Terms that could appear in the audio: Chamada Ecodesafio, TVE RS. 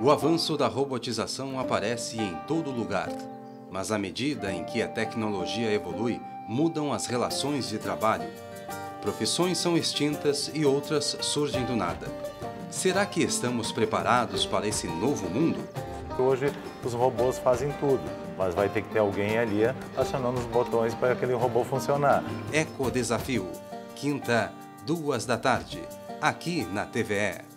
O avanço da robotização aparece em todo lugar, mas à medida em que a tecnologia evolui, mudam as relações de trabalho. Profissões são extintas e outras surgem do nada. Será que estamos preparados para esse novo mundo? Hoje os robôs fazem tudo, mas vai ter que ter alguém ali acionando os botões para aquele robô funcionar. Ecodesafio, quinta, 14h, aqui na TVE.